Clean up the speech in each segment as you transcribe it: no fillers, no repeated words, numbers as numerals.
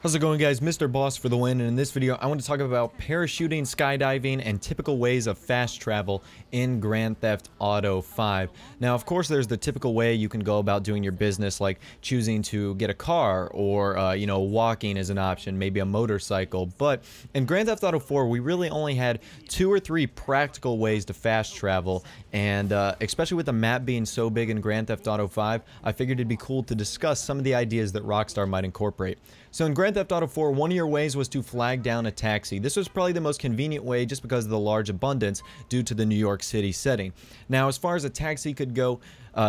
How's it going, guys? Mr. Boss for the win, and in this video I want to talk about parachuting, skydiving, and typical ways of fast travel in Grand Theft Auto 5. Now, of course, there's the typical way you can go about doing your business, like choosing to get a car or, you know, walking is an option, maybe a motorcycle. But in Grand Theft Auto 4, we really only had 2 or 3 practical ways to fast travel, and especially with the map being so big in Grand Theft Auto 5, I figured it'd be cool to discuss some of the ideas that Rockstar might incorporate. So in Grand Theft Auto 4, one of your ways was to flag down a taxi. This was probably the most convenient way just because of the large abundance due to the New York City setting. Now, as far as a taxi could go,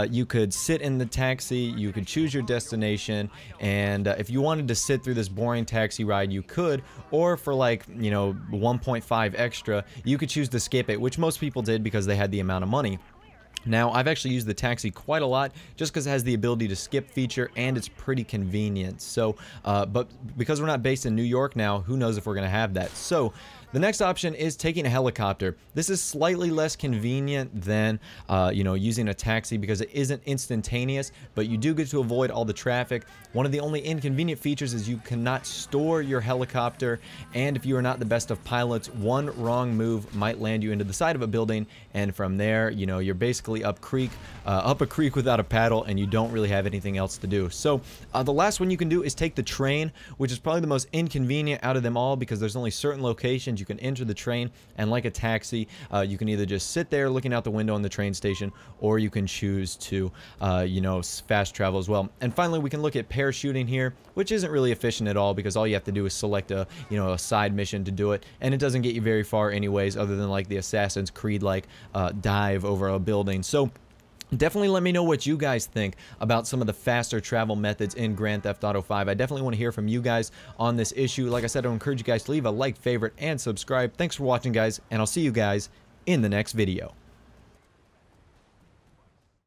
you could sit in the taxi, you could choose your destination, and if you wanted to sit through this boring taxi ride, you could, or for like, you know, 1.5 extra, you could choose to skip it, which most people did because they had the amount of money. Now, I've actually used the taxi quite a lot just because it has the ability to skip feature and it's pretty convenient. So, but because we're not based in New York now, who knows if we're going to have that. So, the next option is taking a helicopter. This is slightly less convenient than, you know, using a taxi because it isn't instantaneous, but you do get to avoid all the traffic. One of the only inconvenient features is you cannot store your helicopter, and if you are not the best of pilots, one wrong move might land you into the side of a building, and from there, you know, you're basically up a creek without a paddle, and you don't really have anything else to do. So the last one you can do is take the train, which is probably the most inconvenient out of them all because there's only certain locations you can enter the train, and like a taxi, you can either just sit there looking out the window in the train station, or you can choose to, you know, fast travel as well. And finally, we can look at parachuting here, which isn't really efficient at all because all you have to do is select a, you know, a side mission to do it, and it doesn't get you very far anyways, other than like the Assassin's Creed like dive over a building. So definitely let me know what you guys think about some of the faster travel methods in Grand Theft Auto 5. I definitely want to hear from you guys on this issue. Like I said, I encourage you guys to leave a like, favorite, and subscribe. Thanks for watching, guys, and I'll see you guys in the next video.